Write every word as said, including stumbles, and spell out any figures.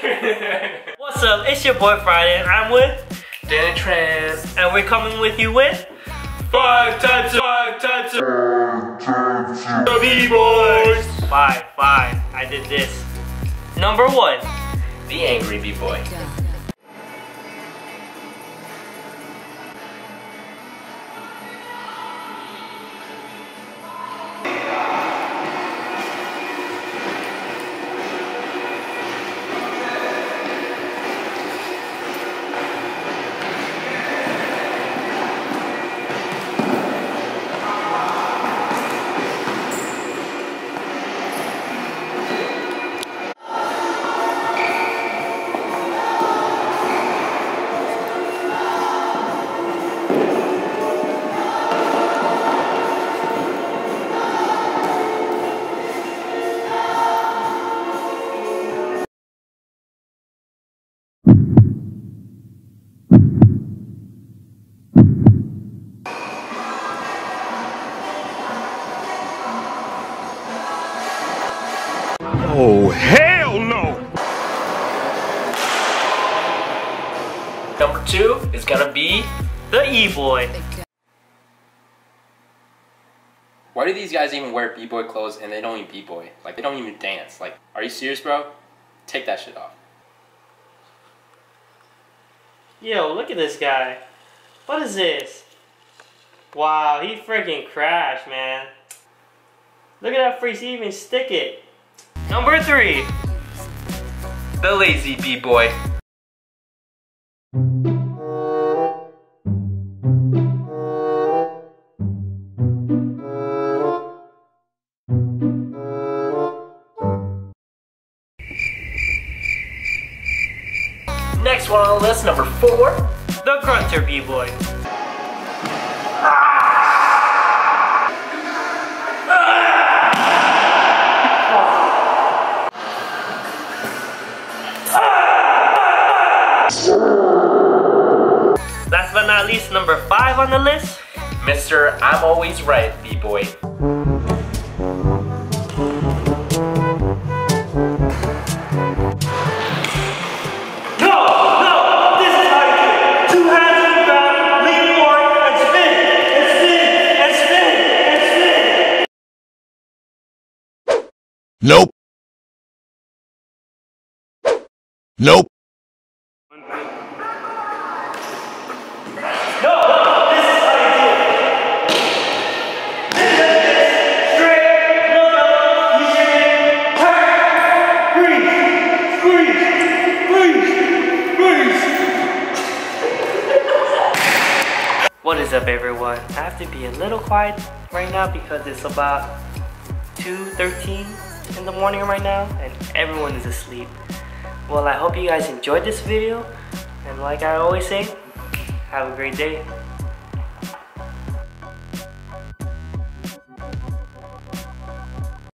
What's up? It's your boy Friday, and I'm with Danny Tran, and we're coming with you with five types of five types of B-boys. Five, five. I did this. Number one, the angry B-boy. Oh, hell no! Number two is gonna be the E-boy. Why do these guys even wear B-boy clothes and they don't even B-boy? Like, they don't even dance. Like, are you serious, bro? Take that shit off. Yo, look at this guy. What is this? Wow, he freaking crashed, man. Look at that freak, he even stick it. Number three, the lazy B-boy. Next one on the list, number four, the grunter B-boy. Last but not least, number five on the list, Mister I'm Always Right B-boy. No! No! This is how you do it! Two hands in the ground, lean forward, and spin! And spin! And spin! And spin! Nope. Nope. What is up, everyone? I have to be a little quiet right now because it's about two thirteen in the morning right now and everyone is asleep. Well, I hope you guys enjoyed this video, and like I always say, have a great day.